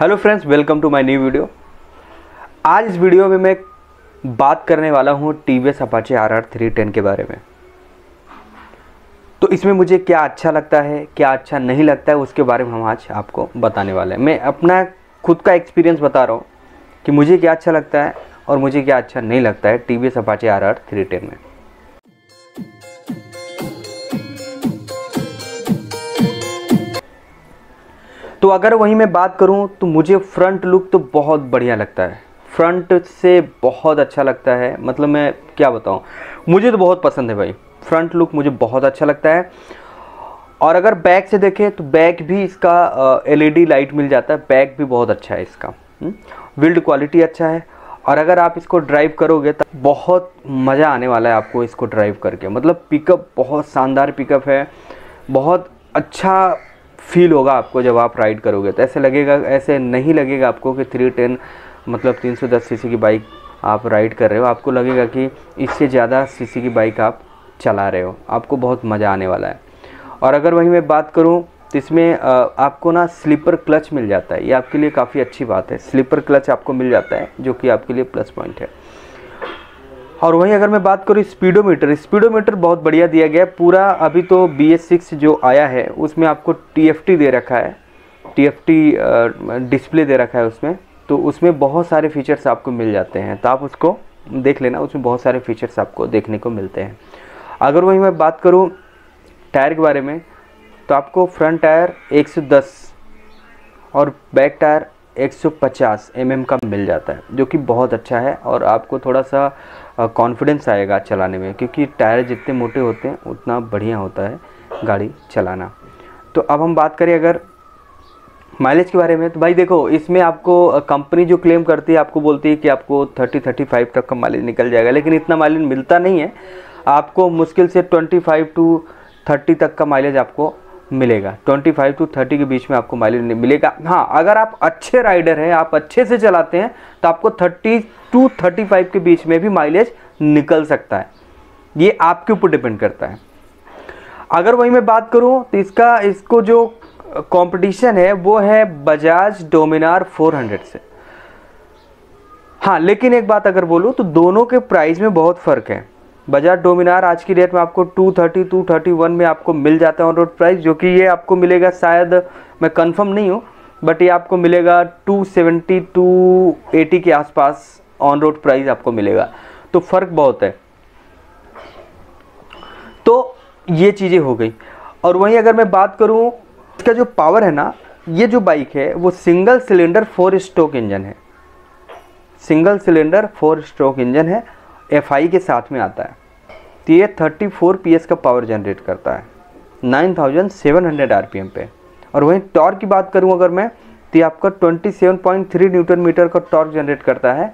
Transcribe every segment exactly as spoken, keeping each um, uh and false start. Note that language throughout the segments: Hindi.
Hello friends, welcome to my new video. आज इस वीडियो में मैं बात करने वाला हूँ टीवीएस अपाचे आरआर तीन सौ दस के बारे में। तो इसमें मुझे क्या अच्छा लगता है, क्या अच्छा नहीं लगता है, उसके बारे में हम आज आपको बताने वाले हैं। मैं अपना खुद का एक्सपीरियंस बता रहा हूँ कि मुझे क्या अच्छा लगता है और मुझे क्या अच्छा नहीं लगता है टीवीएस अपाचे आरआर तीन सौ दस में। तो अगर वहीं मैं बात करूं तो मुझे फ्रंट लुक तो बहुत बढ़िया लगता है, फ्रंट से बहुत अच्छा लगता है। मतलब मैं क्या बताऊं, मुझे तो बहुत पसंद है भाई, फ्रंट लुक मुझे बहुत अच्छा लगता है। और अगर बैक से देखें तो बैक भी इसका एलईडी लाइट मिल जाता है, बैक भी बहुत अच्छा है इसका, बिल्ड क्वालिटी अच्छा है। और अगर आप इसको ड्राइव करोगे तो बहुत मज़ा आने वाला है आपको इसको ड्राइव करके। मतलब पिकअप बहुत शानदार पिकअप है, बहुत अच्छा फील होगा आपको जब आप राइड करोगे। तो ऐसे लगेगा, ऐसे नहीं लगेगा आपको कि तीन सौ दस मतलब तीन सौ दस सीसी की बाइक आप राइड कर रहे हो, आपको लगेगा कि इससे ज़्यादा सीसी की बाइक आप चला रहे हो, आपको बहुत मज़ा आने वाला है। और अगर वहीं मैं बात करूं तो इसमें आपको ना स्लीपर क्लच मिल जाता है, ये आपके लिए काफ़ी अच्छी बात है। स्लीपर क्लच आपको मिल जाता है जो कि आपके लिए प्लस पॉइंट है। और वहीं अगर मैं बात करूँ स्पीडोमीटर, स्पीडोमीटर बहुत बढ़िया दिया गया है पूरा। अभी तो बी एस सिक्स जो आया है उसमें आपको टी एफ टी दे रखा है, टी एफ टी डिस्प्ले दे रखा है उसमें, तो उसमें बहुत सारे फीचर्स आपको मिल जाते हैं। तो आप उसको देख लेना, उसमें बहुत सारे फीचर्स आपको देखने को मिलते हैं। अगर वहीं मैं बात करूँ टायर के बारे में तो आपको फ्रंट टायर एक सौ दस और बैक टायर एक सौ पचास एमएम का मिल जाता है, जो कि बहुत अच्छा है। और आपको थोड़ा सा कॉन्फिडेंस आएगा चलाने में, क्योंकि टायर जितने मोटे होते हैं उतना बढ़िया होता है गाड़ी चलाना। तो अब हम बात करें अगर माइलेज के बारे में, तो भाई देखो इसमें आपको कंपनी जो क्लेम करती है, आपको बोलती है कि आपको तीस पैंतीस तक का माइलेज निकल जाएगा, लेकिन इतना माइलेज मिलता नहीं है। आपको मुश्किल से पच्चीस टू तीस तक का माइलेज आपको मिलेगा, पच्चीस टू तीस के बीच में आपको माइलेज नहीं मिलेगा। हाँ, अगर आप अच्छे राइडर हैं, आप अच्छे से चलाते हैं, तो आपको तीस टू पैंतीस के बीच में भी माइलेज निकल सकता है, ये आपके ऊपर डिपेंड करता है। अगर वही मैं बात करूं तो इसका इसको जो कंपटीशन है वो है बजाज डोमिनार चार सौ से। हाँ, लेकिन एक बात अगर बोलूँ तो दोनों के प्राइस में बहुत फ़र्क है। बजाज डोमिनार आज की डेट में आपको दो सौ तीस, दो सौ इकतीस में आपको मिल जाता है ऑन रोड प्राइस, जो कि ये आपको मिलेगा, शायद मैं कंफर्म नहीं हूँ, बट ये आपको मिलेगा दो सौ सत्तर, दो सौ अस्सी के आसपास ऑन रोड प्राइस आपको मिलेगा। तो फ़र्क बहुत है। तो ये चीज़ें हो गई। और वहीं अगर मैं बात करूँ इसका जो पावर है ना, ये जो बाइक है वो single cylinder four stroke engine है, single cylinder four stroke engine है, एफआई के साथ में आता है। तो ये चौंतीस पीएस का पावर जनरेट करता है सत्तानवे सौ आरपीएम पे। और वहीं टॉर्क की बात करूं अगर मैं, तो ये आपका सत्ताईस पॉइंट तीन न्यूटन मीटर का टॉर्क जनरेट करता है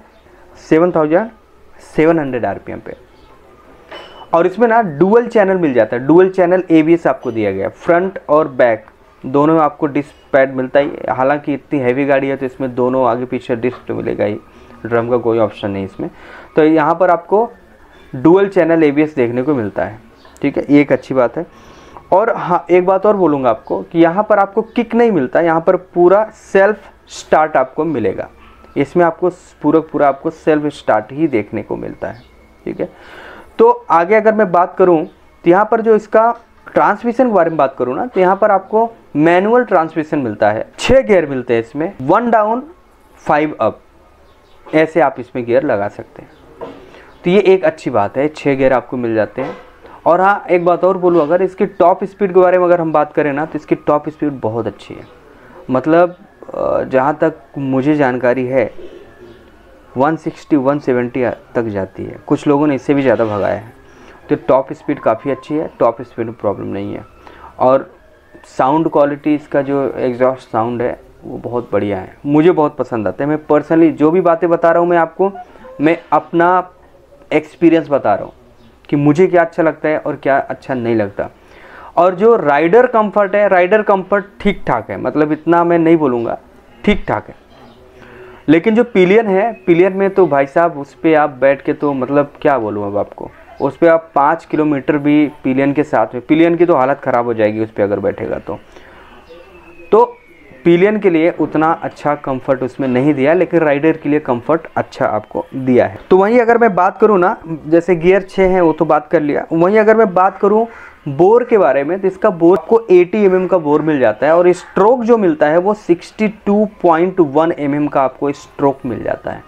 सत्तावन सौ आरपीएम पे। और इसमें ना डुअल चैनल मिल जाता है, डुअल चैनल एबीएस आपको दिया गया है, फ्रंट और बैक दोनों आपको डिस्क पैड मिलता है। हालांकि इतनी हैवी गाड़ी है तो इसमें दोनों आगे पीछे डिस्क तो मिलेगा ही, ड्रम का कोई ऑप्शन नहीं इसमें। तो यहाँ पर आपको डुअल चैनल एबीएस देखने को मिलता है, ठीक है, ये एक अच्छी बात है। और हाँ, एक बात और बोलूँगा आपको कि यहाँ पर आपको किक नहीं मिलता, यहाँ पर पूरा सेल्फ स्टार्ट आपको मिलेगा। इसमें आपको पूरा पूरा आपको सेल्फ स्टार्ट ही देखने को मिलता है, ठीक है। तो आगे अगर मैं बात करूँ तो यहाँ पर जो इसका ट्रांसमिशन के बारे में बात करूँ ना, तो यहाँ पर आपको मैनुअल ट्रांसमिशन मिलता है, छः गियर मिलते हैं इसमें, वन डाउन फाइव अप, ऐसे आप इसमें गियर लगा सकते हैं। तो ये एक अच्छी बात है, छः गियर आपको मिल जाते हैं। और हाँ, एक बात और बोलूँ अगर इसकी टॉप स्पीड के बारे में अगर हम बात करें ना, तो इसकी टॉप स्पीड बहुत अच्छी है। मतलब जहाँ तक मुझे जानकारी है एक सौ साठ, एक सौ सत्तर तक जाती है, कुछ लोगों ने इससे भी ज़्यादा भगाया है। तो टॉप स्पीड काफ़ी अच्छी है, टॉप स्पीड में प्रॉब्लम नहीं है। और साउंड क्वालिटी, इसका जो एग्जॉस्ट साउंड है वो बहुत बढ़िया है, मुझे बहुत पसंद आता है। मैं पर्सनली जो भी बातें बता रहा हूँ मैं आपको, मैं अपना एक्सपीरियंस बता रहा हूँ कि मुझे क्या अच्छा लगता है और क्या अच्छा नहीं लगता। और जो राइडर कंफर्ट है, राइडर कंफर्ट ठीक ठाक है, मतलब इतना मैं नहीं बोलूँगा, ठीक ठाक है। लेकिन जो पिलियन है, पिलियन में तो भाई साहब उस पर आप बैठ के तो मतलब क्या बोलूँ अब आपको, उस पर आप पाँच किलोमीटर भी पिलियन के साथ में, पिलियन की तो हालत ख़राब हो जाएगी उस पर अगर बैठेगा तो। तो पिलियन के लिए उतना अच्छा कंफर्ट उसमें नहीं दिया, लेकिन राइडर के लिए कंफर्ट अच्छा आपको दिया है। तो वहीं अगर मैं बात करूँ ना, जैसे गियर छः है वो तो बात कर लिया, वहीं अगर मैं बात करूँ बोर के बारे में, तो इसका बोर आपको अस्सी एम एम का बोर मिल जाता है और स्ट्रोक जो मिलता है वो बासठ पॉइंट एक एम एम का आपको स्ट्रोक मिल जाता है।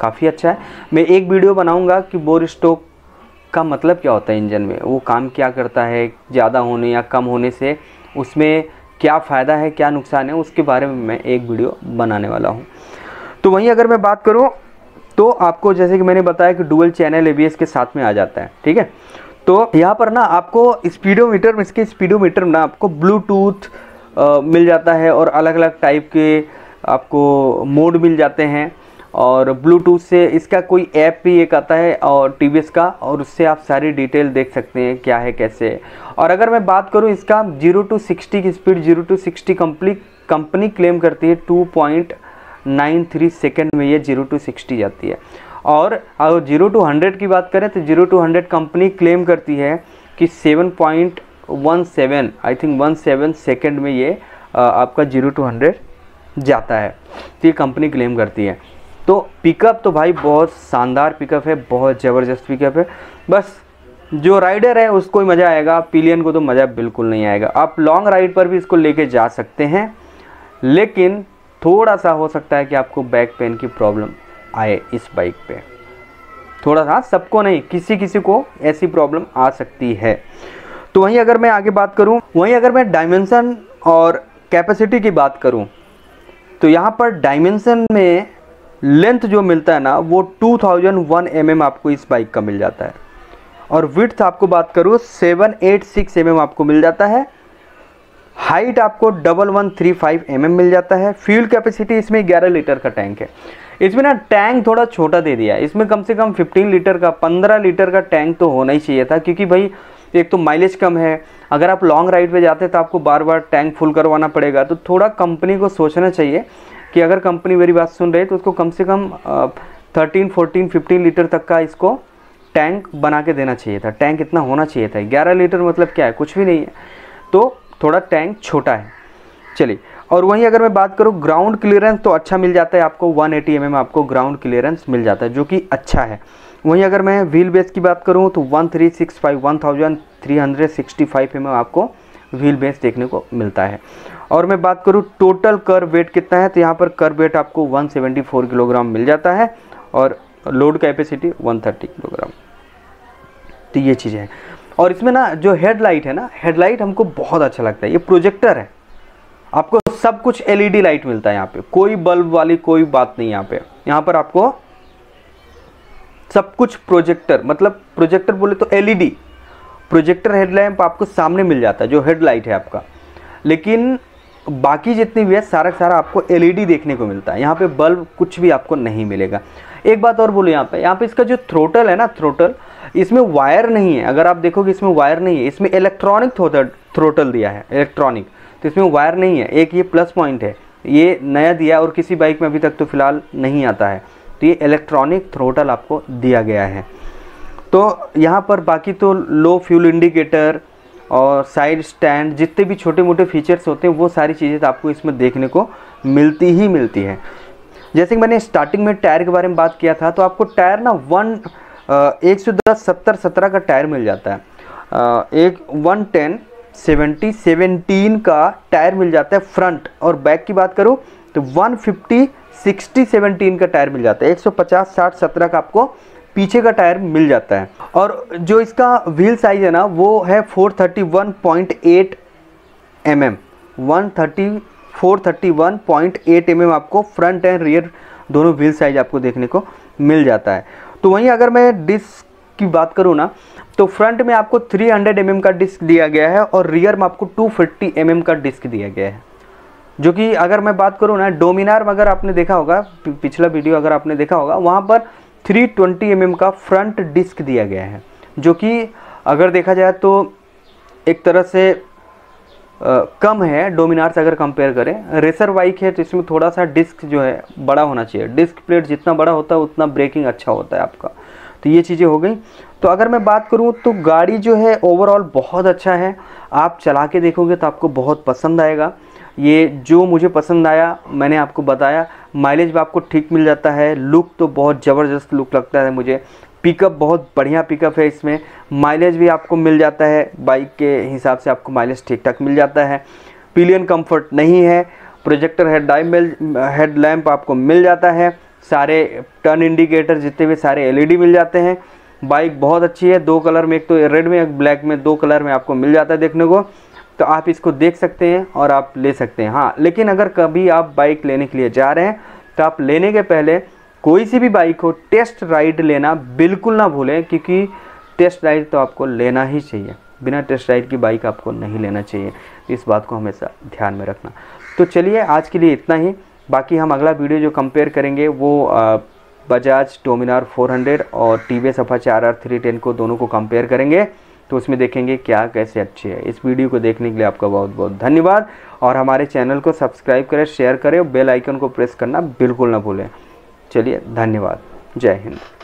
काफ़ी अच्छा है। मैं एक वीडियो बनाऊंगा कि बोर स्ट्रोक का मतलब क्या होता है, इंजन में वो काम क्या करता है, ज़्यादा होने या कम होने से उसमें क्या फ़ायदा है क्या नुकसान है, उसके बारे में मैं एक वीडियो बनाने वाला हूँ। तो वहीं अगर मैं बात करूँ तो आपको जैसे कि मैंने बताया कि dual channel A B S के साथ में आ जाता है, ठीक है। तो यहाँ पर ना आपको स्पीडोमीटर में, इसके स्पीडोमीटर में ना आपको ब्लूटूथ मिल जाता है और अलग अलग टाइप के आपको मोड मिल जाते हैं, और ब्लूटूथ से इसका कोई ऐप भी एक आता है और टी वी एस का, और उससे आप सारी डिटेल देख सकते हैं क्या है कैसे। और अगर मैं बात करूं इसका ज़ीरो टू सिक्सटी की स्पीड, zero to sixty complete company claim करती है two point nine three second में ये ज़ीरो टू सिक्सटी जाती है। और अगर ज़ीरो टू हंड्रेड की बात करें तो zero to hundred company claim करती है कि seven point one seven I think one seven second में ये आपका ज़ीरो टू हंड्रेड जाता है, तो ये कंपनी क्लेम करती है। तो पिकअप तो भाई बहुत शानदार पिकअप है, बहुत ज़बरदस्त पिकअप है। बस जो राइडर है उसको ही मज़ा आएगा, पिलियन को तो मज़ा बिल्कुल नहीं आएगा। आप लॉन्ग राइड पर भी इसको लेके जा सकते हैं, लेकिन थोड़ा सा हो सकता है कि आपको बैक पेन की प्रॉब्लम आए इस बाइक पे, थोड़ा सा, सबको नहीं, किसी किसी को ऐसी प्रॉब्लम आ सकती है। तो वहीं अगर मैं आगे बात करूँ, वहीं अगर मैं डायमेंसन और कैपेसिटी की बात करूँ, तो यहाँ पर डायमेंसन में लेंथ जो मिलता है ना वो two thousand one M M आपको इस बाइक का मिल जाता है, और विड्थ आपको बात करूँ seven eight six M M आपको मिल जाता है, हाइट आपको one one three five M M मिल जाता है। फ्यूल कैपेसिटी इसमें ग्यारह लीटर का टैंक है। इसमें ना टैंक थोड़ा छोटा दे दिया है, इसमें कम से कम पंद्रह लीटर का पंद्रह लीटर का टैंक तो होना ही चाहिए था, क्योंकि भाई एक तो माइलेज कम है, अगर आप लॉन्ग राइड पे जाते हैं तो आपको बार बार टैंक फुल करवाना पड़ेगा। तो थोड़ा कंपनी को सोचना चाहिए कि अगर कंपनी मेरी बात सुन रही है तो उसको कम से कम थर्टीन फोर्टीन फिफ्टीन लीटर तक का इसको टैंक बना के देना चाहिए था, टैंक इतना होना चाहिए था। ग्यारह लीटर मतलब क्या है, कुछ भी नहीं है, तो थोड़ा टैंक छोटा है। चलिए, और वहीं अगर मैं बात करूँ ग्राउंड क्लियरेंस तो अच्छा मिल जाता है आपको, वन एटी एम एम आपको ग्राउंड क्लियरेंस मिल जाता है, जो कि अच्छा है। वहीं अगर मैं व्हील बेस की बात करूँ तो one three six five one three six five M M आपको व्हील बेस देखने को मिलता है। और मैं बात करूँ टोटल कर्व वेट कितना है, तो यहाँ पर कर्व वेट आपको वन सेवेंटी फोर किलोग्राम मिल जाता है और load capacity one thirty kilogram. तो ये चीज़ें हैं। और इसमें ना जो हेडलाइट है ना, हेडलाइट हमको बहुत अच्छा लगता है, ये प्रोजेक्टर है, आपको सब कुछ एल ई डी लाइट मिलता है यहाँ पे, कोई बल्ब वाली कोई बात नहीं यहाँ पे। यहाँ पर आपको सब कुछ प्रोजेक्टर, मतलब प्रोजेक्टर बोले तो L E D projector headlamp आपको सामने मिल जाता है, जो हेडलाइट है आपका, लेकिन बाकी जितनी भी है सारा सारा आपको एल ई डी देखने को मिलता है। यहाँ पे बल्ब कुछ भी आपको नहीं मिलेगा। एक बात और बोलूँ, यहाँ पे यहाँ पे इसका जो थ्रोटल है ना, थ्रोटल इसमें वायर नहीं है, अगर आप देखोगे इसमें वायर नहीं है, इसमें इलेक्ट्रॉनिक थ्रोटल दिया है, इलेक्ट्रॉनिक, तो इसमें वायर नहीं है। एक ये प्लस पॉइंट है, ये नया दिया और किसी बाइक में अभी तक तो फिलहाल नहीं आता है, तो ये इलेक्ट्रॉनिक थ्रोटल आपको दिया गया है। तो यहाँ पर बाकी तो लो फ्यूल इंडिकेटर और साइड स्टैंड, जितने भी छोटे मोटे फीचर्स होते हैं वो सारी चीज़ें तो आपको इसमें देखने को मिलती ही मिलती हैं। जैसे कि मैंने स्टार्टिंग में टायर के बारे में बात किया था, तो आपको टायर ना वन एक सौ दस सत्तर सत्रह का टायर मिल जाता है, आ, एक वन टेन सेवेंटी सेवेंटीन का टायर मिल जाता है फ्रंट, और बैक की बात करूँ तो वन फिफ्टी सिक्सटी सेवेंटीन का टायर मिल जाता है, एक सौ पचास साठ सत्रह का आपको पीछे का टायर मिल जाता है। और जो इसका व्हील साइज है ना वो है four thirty one point eight M M, four thirty one point eight M M आपको फ्रंट एंड रियर दोनों व्हील साइज आपको देखने को मिल जाता है। तो वहीं अगर मैं डिस्क की बात करूँ ना, तो फ्रंट में आपको थ्री हंड्रेड एम एम का डिस्क दिया गया है और रियर में आपको टू फिफ्टी एम एम का डिस्क दिया गया है, जो कि अगर मैं बात करूँ ना डोमिनार, अगर आपने देखा होगा पिछला वीडियो अगर आपने देखा होगा, वहाँ पर थ्री ट्वेंटी एम एम का फ्रंट डिस्क दिया गया है, जो कि अगर देखा जाए तो एक तरह से आ, कम है डोमिनार से अगर कंपेयर करें। रेसर बाइक है तो इसमें थोड़ा सा डिस्क जो है बड़ा होना चाहिए, डिस्क प्लेट जितना बड़ा होता है उतना ब्रेकिंग अच्छा होता है आपका। तो ये चीज़ें हो गई। तो अगर मैं बात करूँ तो गाड़ी जो है ओवरऑल बहुत अच्छा है, आप चला के देखोगे तो आपको बहुत पसंद आएगा। ये जो मुझे पसंद आया मैंने आपको बताया। माइलेज भी आपको ठीक मिल जाता है। लुक तो बहुत ज़बरदस्त लुक लगता है मुझे। पिकअप बहुत बढ़िया पिकअप है, इसमें माइलेज भी आपको मिल जाता है, बाइक के हिसाब से आपको माइलेज ठीक ठाक मिल जाता है। पिलियन कंफर्ट नहीं है, projector head lamp head lamp आपको मिल जाता है। सारे टर्न इंडिकेटर जितने भी सारे एलईडी मिल जाते हैं। बाइक बहुत अच्छी है, दो कलर में, एक तो रेड में एक ब्लैक में, दो कलर में आपको मिल जाता है देखने को। तो आप इसको देख सकते हैं और आप ले सकते हैं। हाँ, लेकिन अगर कभी आप बाइक लेने के लिए जा रहे हैं तो आप लेने के पहले कोई सी भी बाइक हो टेस्ट राइड लेना बिल्कुल ना भूलें, क्योंकि टेस्ट राइड तो आपको लेना ही चाहिए। बिना टेस्ट राइड की बाइक आपको नहीं लेना चाहिए, इस बात को हमेशा ध्यान में रखना। तो चलिए आज के लिए इतना ही। बाकी हम अगला वीडियो जो कंपेयर करेंगे वो बजाज डोमिनार फोर हंड्रेड और TVS Apache RR three ten को, दोनों को कंपेयर करेंगे। तो उसमें देखेंगे क्या कैसे अच्छे हैं। इस वीडियो को देखने के लिए आपका बहुत बहुत धन्यवाद। और हमारे चैनल को सब्सक्राइब करें, शेयर करें और बेल आइकन को प्रेस करना बिल्कुल ना भूलें। चलिए, धन्यवाद। जय हिंद।